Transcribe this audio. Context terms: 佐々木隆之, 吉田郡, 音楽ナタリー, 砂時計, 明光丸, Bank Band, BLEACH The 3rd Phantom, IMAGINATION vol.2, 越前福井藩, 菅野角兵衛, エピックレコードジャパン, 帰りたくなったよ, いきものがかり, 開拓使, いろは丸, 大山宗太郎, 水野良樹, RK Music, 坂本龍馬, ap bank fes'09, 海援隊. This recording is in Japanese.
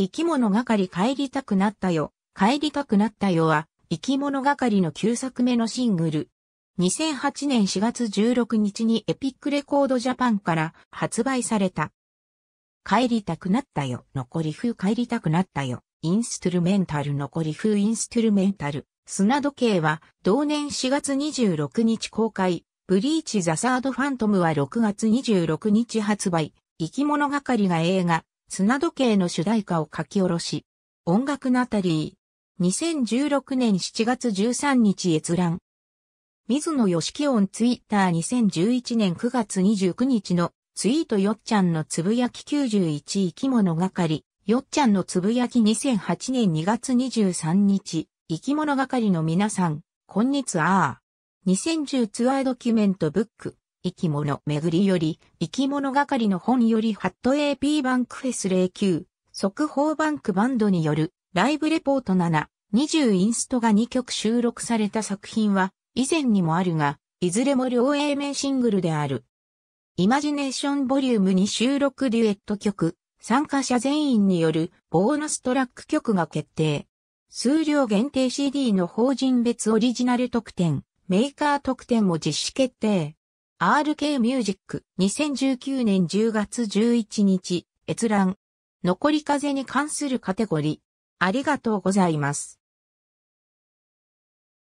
生き物係帰りたくなったよ。帰りたくなったよは、生き物係の9作目のシングル。2008年4月16日にエピックレコードジャパンから発売された。帰りたくなったよ。残り風帰りたくなったよ。インストゥルメンタル残り風インストゥルメンタル。砂時計は同年4月26日公開。ブリーチザサードファントムは6月26日発売。生き物係が映画、砂時計の主題歌を書き下ろし。音楽ナタリー。2016年7月13日閲覧。水野良樹オンツイッター2011年9月29日のツイートよっちゃんのつぶやき91生き物係。よっちゃんのつぶやき2008年2月23日。生き物係の皆さん、こんにちは。2010ツアードキュメントブック、生き物巡りより、生き物係の本よりハット AP バンクフェス09、速報バンクバンドによる、ライブレポート7、20インストが2曲収録された作品は、以前にもあるが、いずれも両 A 面シングルである。イマジネーションボリューム2収録デュエット曲、参加者全員によるボーナストラック曲が決定。数量限定 CD の法人別オリジナル特典、メーカー特典も実施決定。RK Music 2019年10月11日、閲覧。残り風に関するカテゴリー。ありがとうございます。